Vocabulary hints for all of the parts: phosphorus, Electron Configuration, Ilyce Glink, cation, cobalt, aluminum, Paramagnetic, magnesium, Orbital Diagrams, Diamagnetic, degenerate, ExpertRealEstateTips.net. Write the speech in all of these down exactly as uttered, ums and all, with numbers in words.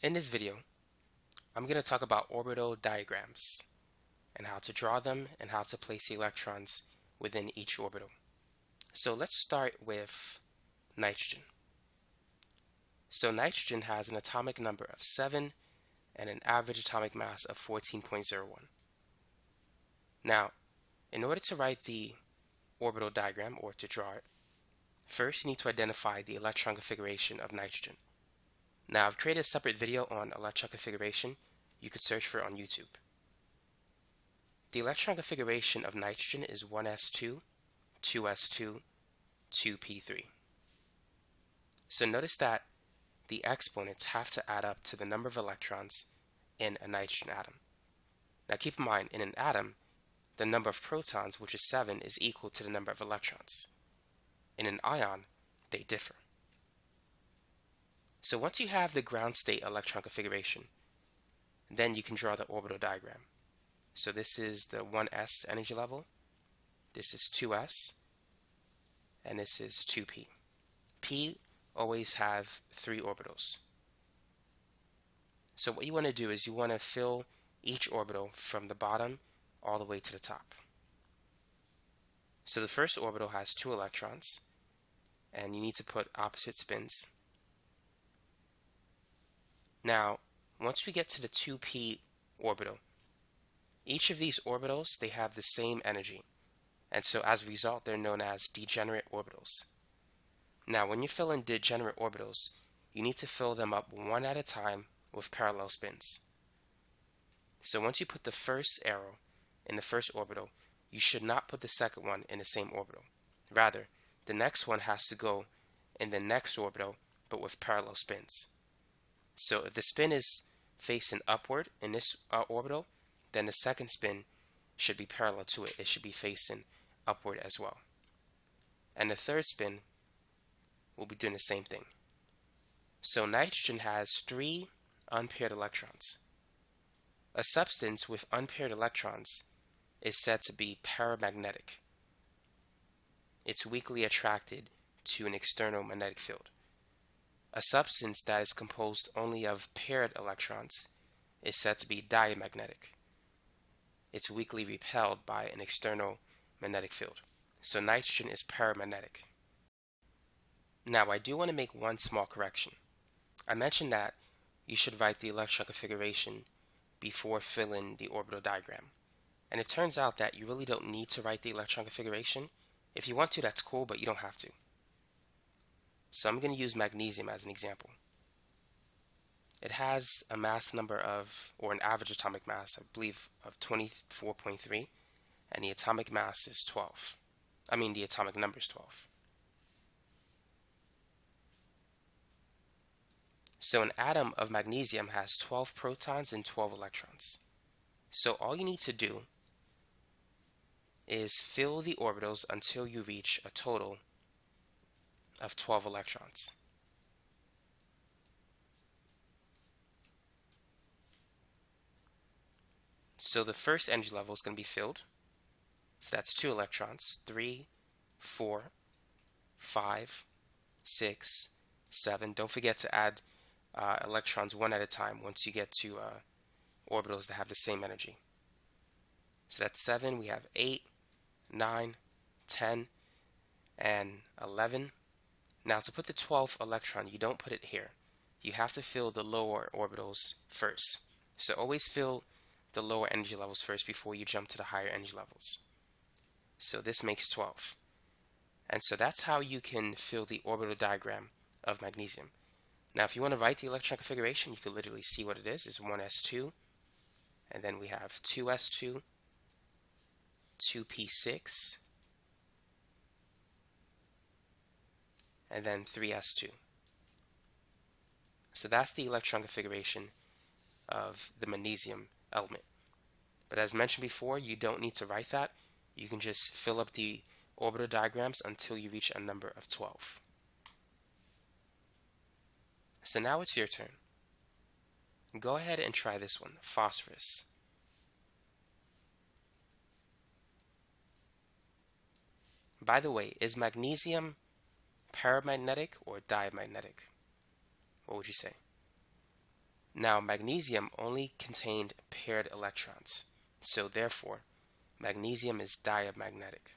In this video, I'm going to talk about orbital diagrams and how to draw them and how to place electrons within each orbital. So let's start with nitrogen. So nitrogen has an atomic number of seven and an average atomic mass of fourteen point zero one. Now, in order to write the orbital diagram or to draw it, first you need to identify the electron configuration of nitrogen. Now, I've created a separate video on electron configuration you could search for on YouTube. The electron configuration of nitrogen is one s two, two s two, two p three. So notice that the exponents have to add up to the number of electrons in a nitrogen atom. Now keep in mind, in an atom, the number of protons, which is seven, is equal to the number of electrons. In an ion, they differ. So once you have the ground state electron configuration, then you can draw the orbital diagram. So this is the one s energy level, this is two s, and this is two p. P always have three orbitals. So what you want to do is you want to fill each orbital from the bottom all the way to the top. So the first orbital has two electrons, and you need to put opposite spins. Now, once we get to the two p orbital, each of these orbitals, they have the same energy, and so as a result, they're known as degenerate orbitals. Now, when you fill in degenerate orbitals, you need to fill them up one at a time with parallel spins. So once you put the first arrow in the first orbital, you should not put the second one in the same orbital. Rather, the next one has to go in the next orbital, but with parallel spins. So if the spin is facing upward in this uh, orbital, then the second spin should be parallel to it. It should be facing upward as well. And the third spin will be doing the same thing. So nitrogen has three unpaired electrons. A substance with unpaired electrons is said to be paramagnetic. It's weakly attracted to an external magnetic field. A substance that is composed only of paired electrons is said to be diamagnetic. It's weakly repelled by an external magnetic field. So nitrogen is paramagnetic. Now, I do want to make one small correction. I mentioned that you should write the electron configuration before filling the orbital diagram. And it turns out that you really don't need to write the electron configuration. If you want to, that's cool, but you don't have to. So I'm going to use magnesium as an example. It has a mass number of, or an average atomic mass, I believe, of twenty-four point three, and the atomic mass is twelve. I mean, the atomic number is twelve. So an atom of magnesium has twelve protons and twelve electrons. So all you need to do is fill the orbitals until you reach a total of twelve electrons. So the first energy level is going to be filled. So that's two electrons, three, four, five, six, seven. Don't forget to add uh, electrons one at a time once you get to uh, orbitals that have the same energy. So that's seven. We have eight, nine, ten, and eleven. Now, to put the twelfth electron, you don't put it here. You have to fill the lower orbitals first. So always fill the lower energy levels first before you jump to the higher energy levels. So this makes twelve. And so that's how you can fill the orbital diagram of magnesium. Now, if you want to write the electron configuration, you can literally see what it is. It's one s two, and then we have two s two, two p six, and then three s two. So that's the electron configuration of the magnesium element. But as mentioned before, you don't need to write that. You can just fill up the orbital diagrams until you reach a number of twelve. So now it's your turn. Go ahead and try this one, phosphorus. By the way, is magnesium paramagnetic or diamagnetic? What would you say? Now, magnesium only contained paired electrons, so therefore, magnesium is diamagnetic.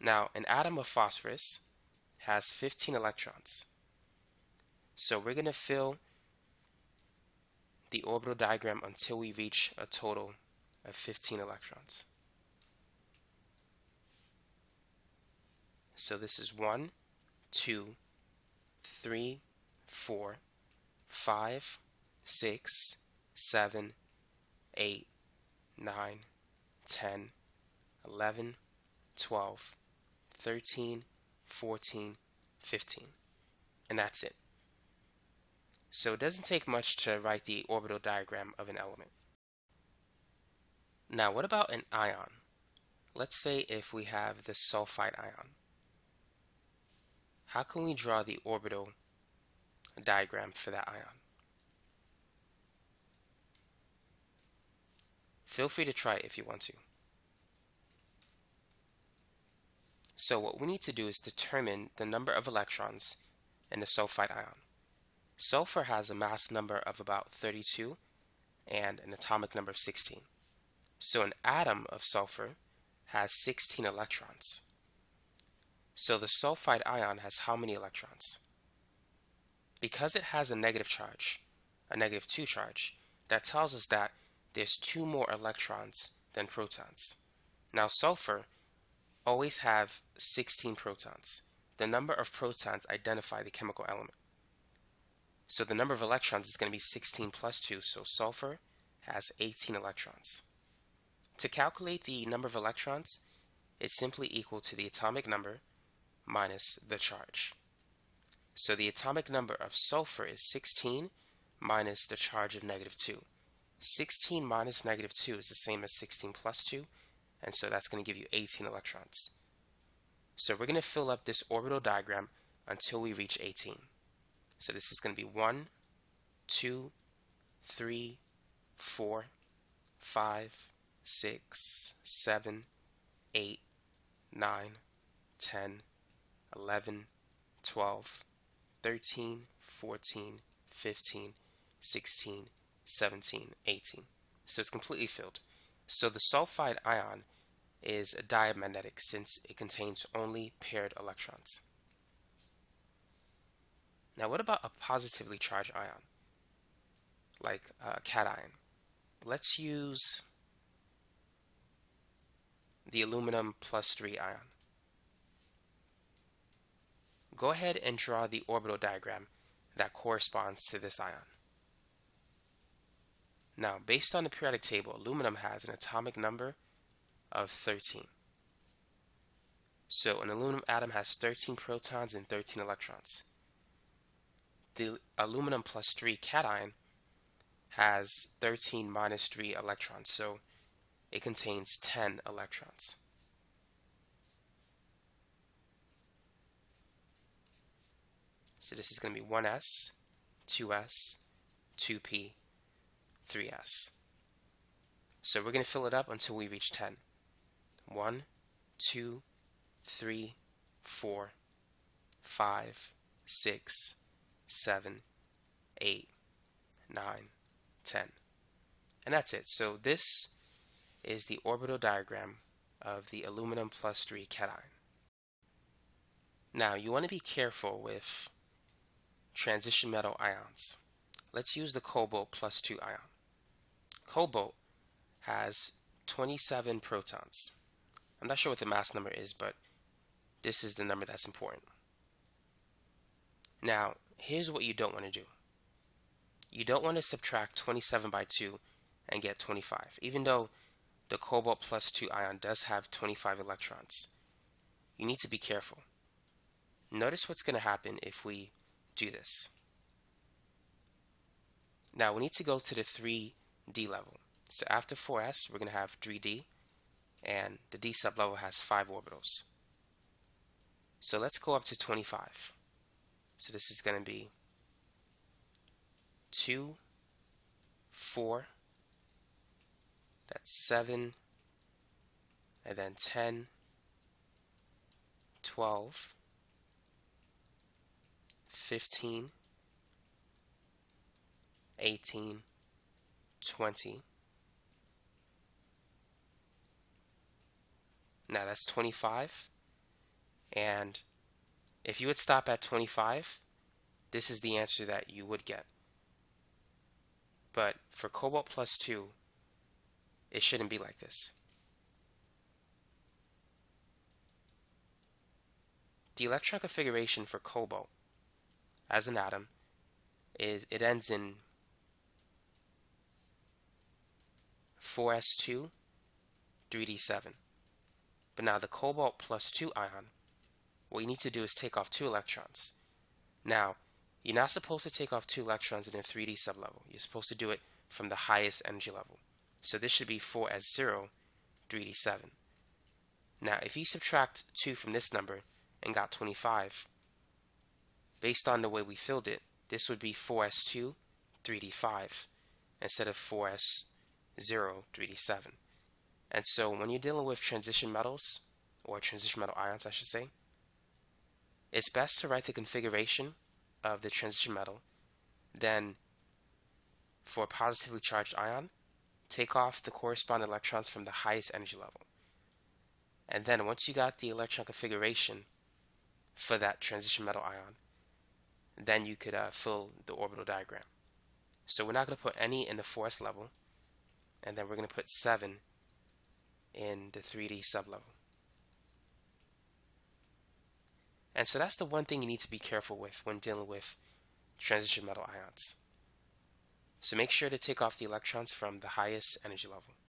Now, an atom of phosphorus has fifteen electrons. So we're going to fill the orbital diagram until we reach a total of fifteen electrons. So this is one, two, three, four, five, six, seven, eight, nine, ten, eleven, twelve, thirteen, fourteen, fifteen. And that's it. So it doesn't take much to write the orbital diagram of an element. Now, what about an ion? Let's say if we have the sulfide ion. How can we draw the orbital diagram for that ion? Feel free to try it if you want to. So what we need to do is determine the number of electrons in the sulfide ion. Sulfur has a mass number of about thirty-two and an atomic number of sixteen. So an atom of sulfur has sixteen electrons. So the sulfide ion has how many electrons? Because it has a negative charge, a negative two charge, that tells us that there's two more electrons than protons. Now, sulfur always have sixteen protons. The number of protons identify the chemical element. So the number of electrons is going to be sixteen plus two, so sulfur has eighteen electrons. To calculate the number of electrons, it's simply equal to the atomic number minus the charge. So the atomic number of sulfur is sixteen minus the charge of negative two. sixteen minus negative two is the same as sixteen plus two, and so that's going to give you eighteen electrons. So we're going to fill up this orbital diagram until we reach eighteen. So this is going to be one, two, three, four, five, six, seven, eight, nine, ten, eleven, twelve, thirteen, fourteen, fifteen, sixteen, seventeen, eighteen. So it's completely filled. So the sulfide ion is diamagnetic since it contains only paired electrons. Now, what about a positively charged ion, like a cation? Let's use the aluminum plus three ion. Go ahead and draw the orbital diagram that corresponds to this ion. Now, based on the periodic table, aluminum has an atomic number of thirteen. So an aluminum atom has thirteen protons and thirteen electrons. The aluminum plus three cation has thirteen minus three electrons, so it contains ten electrons. So this is going to be one s, two s, two p, three s. So we're going to fill it up until we reach ten. one, two, three, four, five, six, seven, eight, nine, ten. And that's it. So this is the orbital diagram of the aluminum plus three cation. Now, you want to be careful with transition metal ions. Let's use the cobalt plus two ion. Cobalt has twenty-seven protons. I'm not sure what the mass number is, but this is the number that's important. Now, here's what you don't want to do. You don't want to subtract twenty-seven by two and get twenty-five, even though the cobalt plus two ion does have twenty-five electrons. You need to be careful. Notice what's going to happen if we do this. Now, we need to go to the three D level. So after four s, we're going to have three D, and the D sublevel has five orbitals. So let's go up to twenty-five. So this is going to be two, four, that's seven, and then ten, twelve, fifteen, eighteen, twenty. Now that's twenty-five, and if you would stop at twenty-five, this is the answer that you would get. But for cobalt plus two, it shouldn't be like this. The electron configuration for cobalt as an atom is it ends in four S two, three D seven. But now the cobalt plus two ion, what you need to do is take off two electrons. Now, you're not supposed to take off two electrons in a three D sublevel. You're supposed to do it from the highest energy level. So this should be four S zero, three D seven. Now, if you subtract two from this number and got twenty-five, based on the way we filled it, this would be four S two, three D five, instead of four S zero, three D seven. And so when you're dealing with transition metals, or transition metal ions I should say, it's best to write the configuration of the transition metal, then for a positively charged ion, take off the corresponding electrons from the highest energy level. And then once you got the electron configuration for that transition metal ion, then you could uh, fill the orbital diagram. So we're not going to put any in the four S level, and then we're going to put seven in the three D sublevel. And so that's the one thing you need to be careful with when dealing with transition metal ions. So make sure to take off the electrons from the highest energy level.